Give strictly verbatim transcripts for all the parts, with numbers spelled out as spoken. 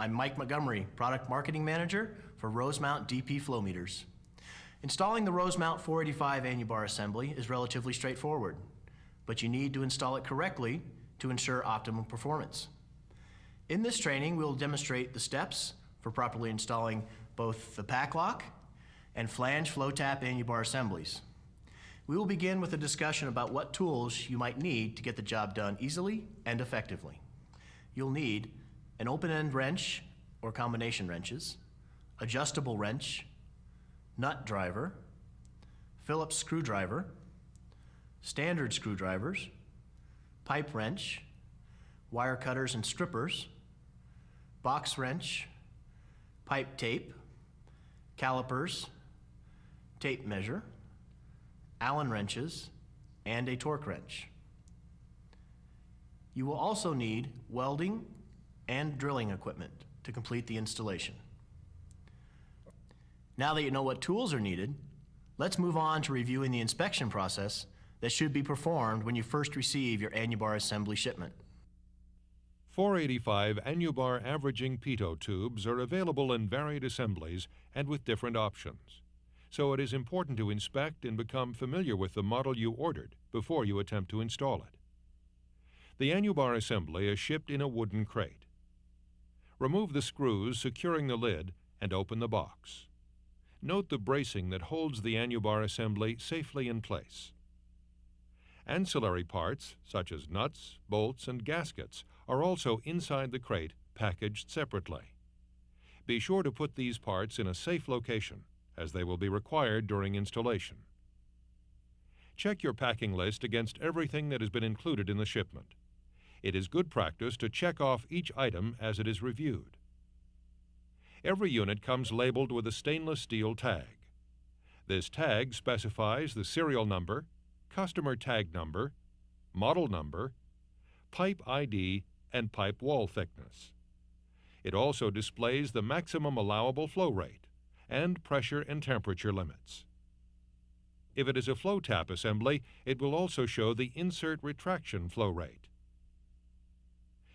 I'm Mike Montgomery, Product Marketing Manager for Rosemount D P Flow Meters. Installing the Rosemount four eighty-five Annubar assembly is relatively straightforward, but you need to install it correctly to ensure optimum performance. In this training, we'll demonstrate the steps for properly installing both the pack lock and flange flow tap Annubar assemblies. We will begin with a discussion about what tools you might need to get the job done easily and effectively. You'll need an open-end wrench or combination wrenches, adjustable wrench, nut driver, Phillips screwdriver, standard screwdrivers, pipe wrench, wire cutters and strippers, box wrench, pipe tape, calipers, tape measure, Allen wrenches, and a torque wrench. You will also need welding and drilling equipment to complete the installation. Now that you know what tools are needed, let's move on to reviewing the inspection process that should be performed when you first receive your Annubar assembly shipment. four eighty-five Annubar averaging Pitot tubes are available in varied assemblies and with different options. So it is important to inspect and become familiar with the model you ordered before you attempt to install it. The Annubar assembly is shipped in a wooden crate. Remove the screws securing the lid and open the box. Note the bracing that holds the Annubar assembly safely in place. Ancillary parts, such as nuts, bolts, and gaskets, are also inside the crate, packaged separately. Be sure to put these parts in a safe location, as they will be required during installation. Check your packing list against everything that has been included in the shipment. It is good practice to check off each item as it is reviewed. Every unit comes labeled with a stainless steel tag. This tag specifies the serial number, customer tag number, model number, pipe I D, and pipe wall thickness. It also displays the maximum allowable flow rate and pressure and temperature limits. If it is a flow tap assembly, it will also show the insert retraction flow rate.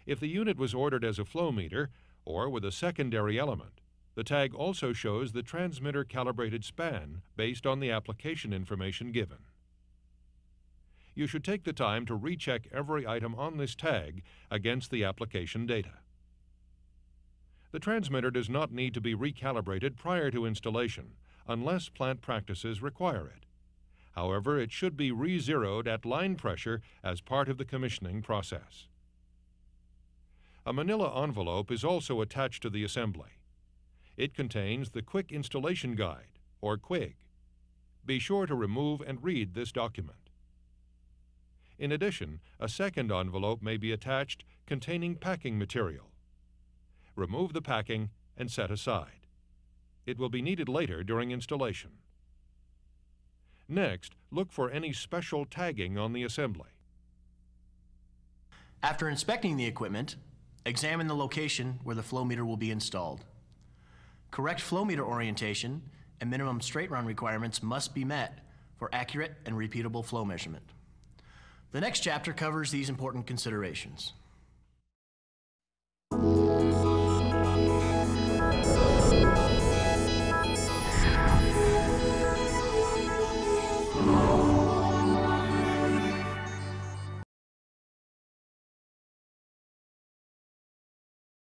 If the unit was ordered as a flow meter or with a secondary element, the tag also shows the transmitter calibrated span based on the application information given. You should take the time to recheck every item on this tag against the application data. The transmitter does not need to be recalibrated prior to installation, unless plant practices require it. However, it should be re-zeroed at line pressure as part of the commissioning process. A manila envelope is also attached to the assembly. It contains the Quick Installation Guide, or Q I G. Be sure to remove and read this document. In addition, a second envelope may be attached containing packing material. Remove the packing and set aside. It will be needed later during installation. Next, look for any special tagging on the assembly. After inspecting the equipment, examine the location where the flow meter will be installed. Correct flow meter orientation and minimum straight run requirements must be met for accurate and repeatable flow measurement. The next chapter covers these important considerations.